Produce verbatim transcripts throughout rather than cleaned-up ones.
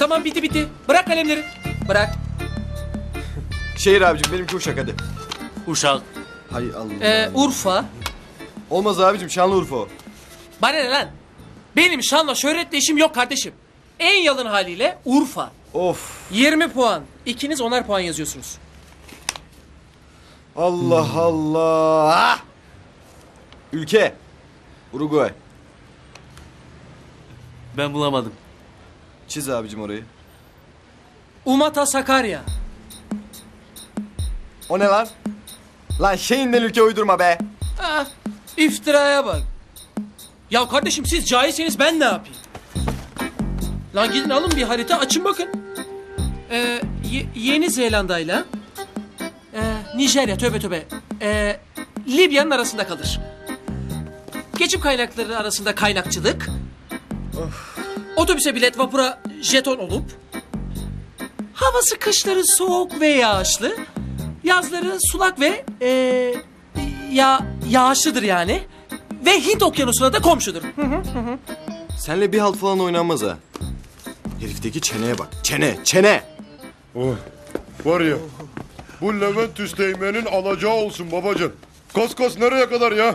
Tamam bitti bitti. Bırak kalemleri. Bırak. Şehir abicim benimki Uşak hadi. Uşak. Hay Allah. Ee, Urfa. Olmaz abicim Şanlıurfa o. Bana ne lan? Benim şanla şöhretle işim yok kardeşim. En yalın haliyle Urfa. Of. yirmi puan. İkiniz onar puan yazıyorsunuz. Allah Allah. Ülke. Uruguay. Ben bulamadım. Çiz abicim orayı. Umata Sakarya. O ne lan? Lan şeyinden ülke uydurma be. Ah, iftiraya bak. Ya kardeşim siz cahilseniz ben ne yapayım? Lan gidin alın bir harita açın bakın. Ee, Yeni Zelanda'yla ee, Nijerya tövbe tövbe ee, Libya'nın arasında kalır. Geçim kaynakları arasında kaynakçılık. Of. Otobüse bilet, vapura jeton olup havası kışları soğuk ve yağışlı, yazları sulak ve ee, ya yağışlıdır yani. Ve Hint okyanusuna da komşudur. Hı hı hı. Senle bir halt falan oynanmaz ha. Herifteki çeneye bak. Çene, çene. Oh. Var ya. Bu Levent Tüsteğmen'in alacağı olsun babacığım. Kos kos nereye kadar ya?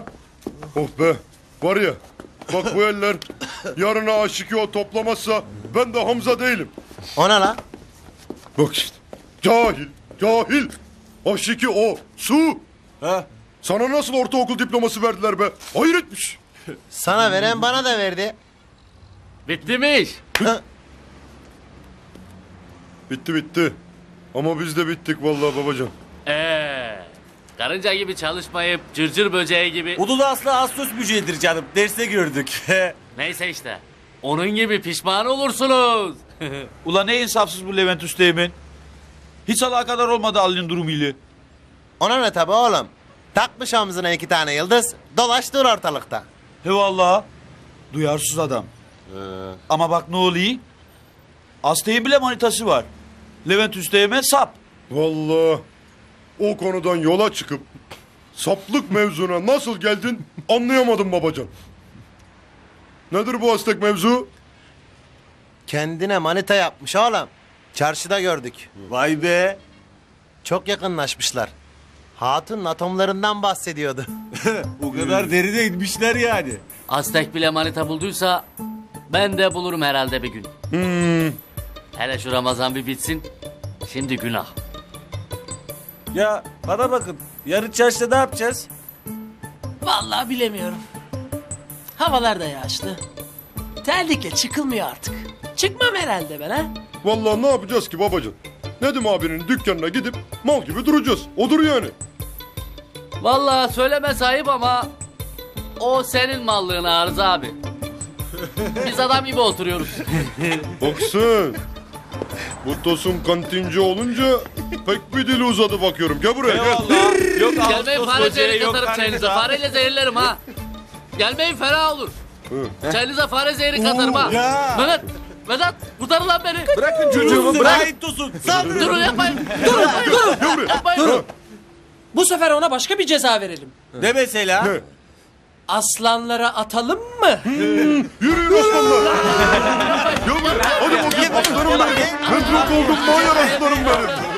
Oh be. Var ya. Bak bu eller yarına aşıkıyor toplamazsa ben de Hamza değilim. Ona la. Bak işte. Cahil, cahil. Aşıkı o. Su. Ha. Sana nasıl ortaokul diploması verdiler be? Hayır etmiş. Sana veren bana da verdi. Bitti mi iş? Bitti bitti. Ama biz de bittik vallahi babacan. Ee, karınca gibi çalışmayıp cırcır böceği gibi... Udu da asla astos böceğidir canım. Derste gördük. Neyse işte. Onun gibi pişman olursunuz. Ulan ne insafsız bu Levent Üsteğmen. Hiç alakadar olmadı Ali'nin durumuyla. Ona ne tabi oğlum? Takmış omzuna iki tane yıldız, dolaştır ortalıkta. He vallahi, duyarsız adam. Ee... Ama bak ne oluyor? Asteğin bile manitası var. Levent Üsteğmen sap. Vallahi, o konudan yola çıkıp saplık mevzuna nasıl geldin anlayamadım babacan. Nedir bu Aztek mevzu? Kendine manita yapmış oğlum. Çarşıda gördük. Vay be. Çok yakınlaşmışlar. Hatun'un atomlarından bahsediyordu. O kadar derine inmişler yani. Aztek bile manita bulduysa ben de bulurum herhalde bir gün. Hmm. Hele şu Ramazan bir bitsin. Şimdi günah. Ya bana bakın. Yarın çarşıda ne yapacağız? Vallahi bilemiyorum. Havalar da yağışlı. Terlikle çıkılmıyor artık. Çıkmam herhalde ben ha. Vallahi ne yapacağız ki babacığım? Nedim abinin dükkanına gidip mal gibi duracağız. Odur yani. Vallahi söyleme sahip ama o senin mallığın Arıza abi. Biz adam gibi oturuyoruz. Baksın. Bu Tosun kantinci olunca pek bir dili uzadı bakıyorum. Gel buraya gel. Yok, gelmeyin fareyle katarım çayınıza. Fareyle zehirlerim ha. Gelmeyin fena olur. Çayınıza fare zehri katarım ha. Mehmet. Vedat kurtarın lan beni. Bırakın çocuğumu bırakın. Durun yapmayın. Durun durun. Durun. Bu sefer ona başka bir ceza verelim. Ne mesela? Aslanlara atalım mı? Yürüyün aslanlar. Yürüyün. Hadi bakayım aslanım benim. Metruk oldum manyak aslanım benim.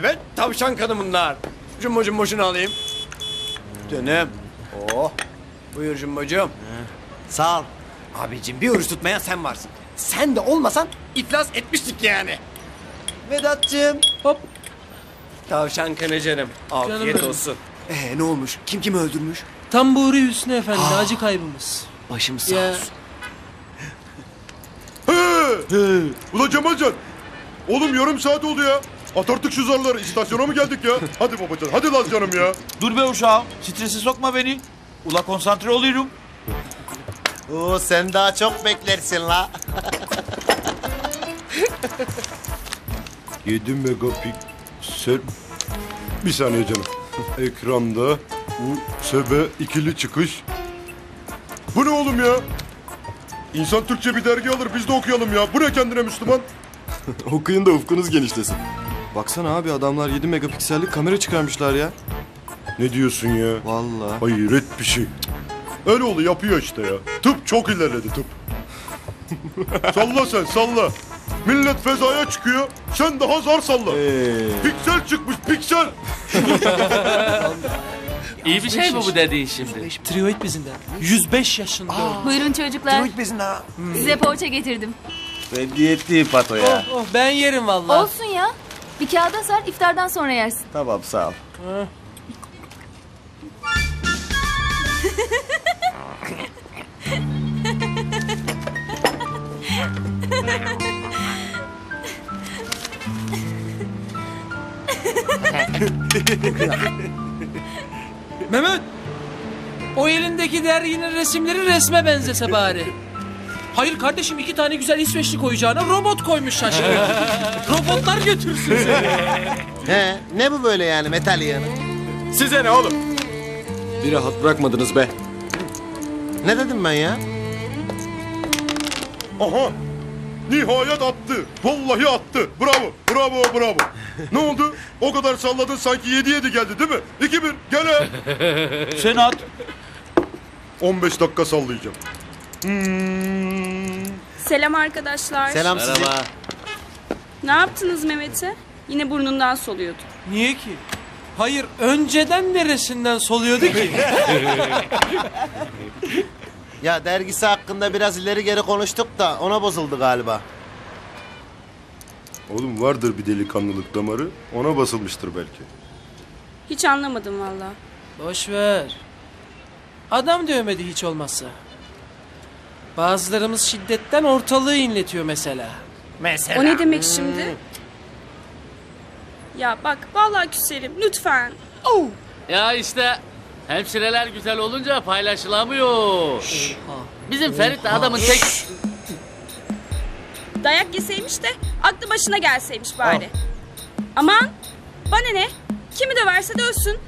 Evet, tavşan kanı bunlar. Cumbo cumboşunu alayım. Canım. Oh. Buyur cumbocuğum. Sağ ol. Abicim bir oruç tutmayan sen varsın. Sen de olmasan iflas etmiştik yani. Vedat'cığım. Hop. Tavşan kanı canım. Afiyet canım olsun. Ee, ne olmuş? Kim kimi öldürmüş? Tamburi Hüsnü Efendi. Ha. Acı kaybımız. Başım sağ ya olsun. He. He. Ula Cemalcan. Oğlum yarım saat oldu ya. At artık şu zarları. İstasyona mı geldik ya? Hadi babacan. Hadi Laz canım ya. Dur be uşağım. Stresi sokma beni. Ula konsantre oluyorum. Oo, sen daha çok beklersin la. yedi megapik. Sen... Bir saniye canım. Ekranda... Bu sebe ikili çıkış. Bu ne oğlum ya? İnsan Türkçe bir dergi alır, biz de okuyalım ya. Bu ne kendine Müslüman? Okuyun da ufkunuz genişlesin. Baksana abi, adamlar yedi megapiksellik kamera çıkarmışlar ya. Ne diyorsun ya? Vallahi. Hayret bir şey. Öyle oluyor, yapıyor işte ya. Tıp çok ilerledi tıp. Salla sen salla. Millet fezaya çıkıyor, sen daha zar salla. Ee... Piksel çıkmış piksel. İyi bir şey mi bu dediğin şimdi? Tiroid bezinde. yüz beş yaşında. Aa, buyurun çocuklar. Tiroid bezinde. Hmm. Size poğaça getirdim. Sevgi ettiği pato ya. Oh, oh, ben yerim vallahi. Olsun ya. Bir kağıda sar, iftardan sonra yersin. Tamam sağ ol. Mehmet, o elindeki derginin resimleri resme benzese bari. Hayır kardeşim, iki tane güzel İsveçli koyacağına robot koymuş şaşırıyor. Robotlar götürsün seni. He, ne bu böyle yani metal yanı? Size ne oğlum? Bir rahat bırakmadınız be. Ne dedim ben ya? Aha, nihayet attı. Vallahi attı. Bravo, bravo, bravo. Ne oldu? O kadar salladın sanki yedi yedi geldi değil mi? İki bir, gene. Sen at. on beş dakika sallayacağım. Hmm. Selam arkadaşlar. Selam size. Ne yaptınız Mehmet'e? Yine burnundan soluyordu. Niye ki? Hayır, önceden neresinden soluyordu ki? Ya dergisi hakkında biraz ileri geri konuştuk da ona bozuldu galiba. Oğlum vardır bir delikanlılık damarı, ona basılmıştır belki. Hiç anlamadım valla. Boş ver. Adam dövmedi hiç olmazsa. Bazılarımız şiddetten ortalığı inletiyor mesela. Mesela. O ne demek hmm. şimdi? Ya bak vallahi küserim lütfen. Oh. Ya işte hemşireler güzel olunca paylaşılamıyor. Şş. Bizim oh. Ferit de adamın oh. tek... Dayak yeseymiş de aklı başına gelseymiş bari. Oh. Aman bana ne? Kimi döverse dövsün.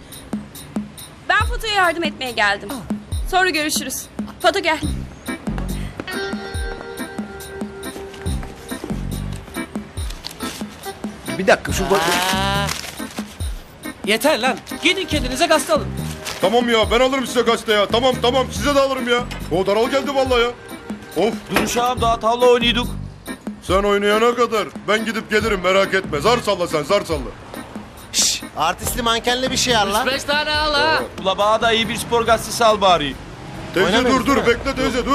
Ben Fato'ya yardım etmeye geldim. Oh. Sonra görüşürüz. Fato gel. Bir dakika şu bak. Yeter lan. Gidin kendinize gazete alın. Tamam ya, ben alırım size gazete ya. Tamam tamam, size de alırım ya. O daral geldi vallahi ya. Of. Dur uşağım, daha tavla oynuyorduk. Sen oynayana kadar ben gidip gelirim, merak etme. Zar salla sen, zar salla. Şşş. Artistli mankenli bir şey al lan. üç beş tane al ha. Ula bana da iyi bir spor gazetesi al bari. Teyze dur dur, bekle teyze dur.